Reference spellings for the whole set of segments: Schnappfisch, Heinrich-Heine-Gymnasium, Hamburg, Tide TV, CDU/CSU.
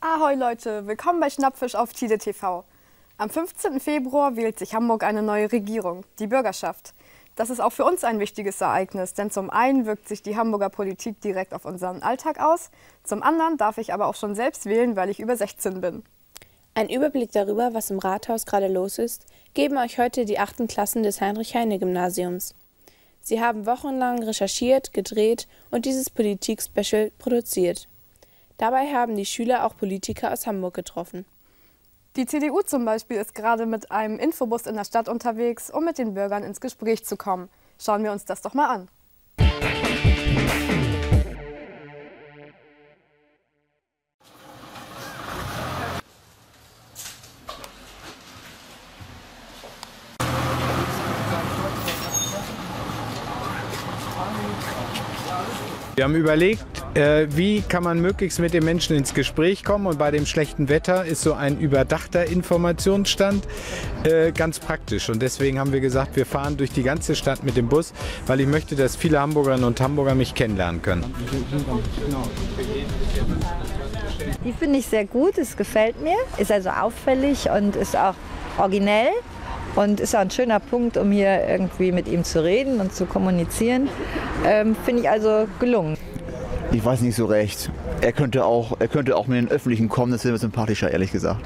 Ahoi Leute, willkommen bei Schnappfisch auf Tide TV. Am 15. Februar wählt sich Hamburg eine neue Regierung, die Bürgerschaft. Das ist auch für uns ein wichtiges Ereignis, denn zum einen wirkt sich die Hamburger Politik direkt auf unseren Alltag aus, zum anderen darf ich aber auch schon selbst wählen, weil ich über 16 bin. Ein Überblick darüber, was im Rathaus gerade los ist, geben euch heute die 8. Klassen des Heinrich-Heine-Gymnasiums. Sie haben wochenlang recherchiert, gedreht und dieses Politik-Special produziert. Dabei haben die Schüler auch Politiker aus Hamburg getroffen. Die CDU zum Beispiel ist gerade mit einem Infobus in der Stadt unterwegs, um mit den Bürgern ins Gespräch zu kommen. Schauen wir uns das doch mal an. Wir haben überlegt, wie kann man möglichst mit den Menschen ins Gespräch kommen, und bei dem schlechten Wetter ist so ein überdachter Informationsstand ganz praktisch, und deswegen haben wir gesagt, wir fahren durch die ganze Stadt mit dem Bus, weil ich möchte, dass viele Hamburgerinnen und Hamburger mich kennenlernen können. Die finde ich sehr gut, es gefällt mir, ist also auffällig und ist auch originell. Und ist auch ein schöner Punkt, um hier irgendwie mit ihm zu reden und zu kommunizieren. Finde ich also gelungen. Ich weiß nicht so recht. Er könnte auch mit den Öffentlichen kommen, das wäre sympathischer, ehrlich gesagt.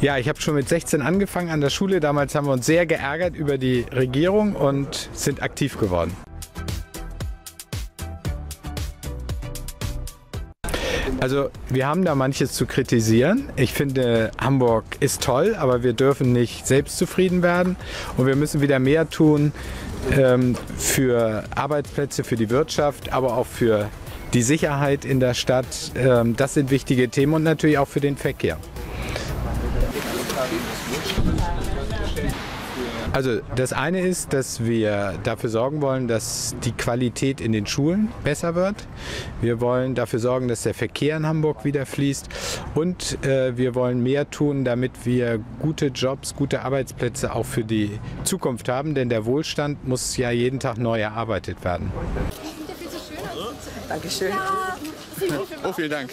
Ja, ich habe schon mit 16 angefangen an der Schule. Damals haben wir uns sehr geärgert über die Regierung und sind aktiv geworden. Also wir haben da manches zu kritisieren. Ich finde, Hamburg ist toll, aber wir dürfen nicht selbstzufrieden werden. Und wir müssen wieder mehr tun für Arbeitsplätze, für die Wirtschaft, aber auch für die Sicherheit in der Stadt. Das sind wichtige Themen und natürlich auch für den Verkehr. Also das eine ist, dass wir dafür sorgen wollen, dass die Qualität in den Schulen besser wird. Wir wollen dafür sorgen, dass der Verkehr in Hamburg wieder fließt. Und wir wollen mehr tun, damit wir gute Jobs, gute Arbeitsplätze auch für die Zukunft haben. Denn der Wohlstand muss ja jeden Tag neu erarbeitet werden. Dankeschön. Oh, vielen Dank.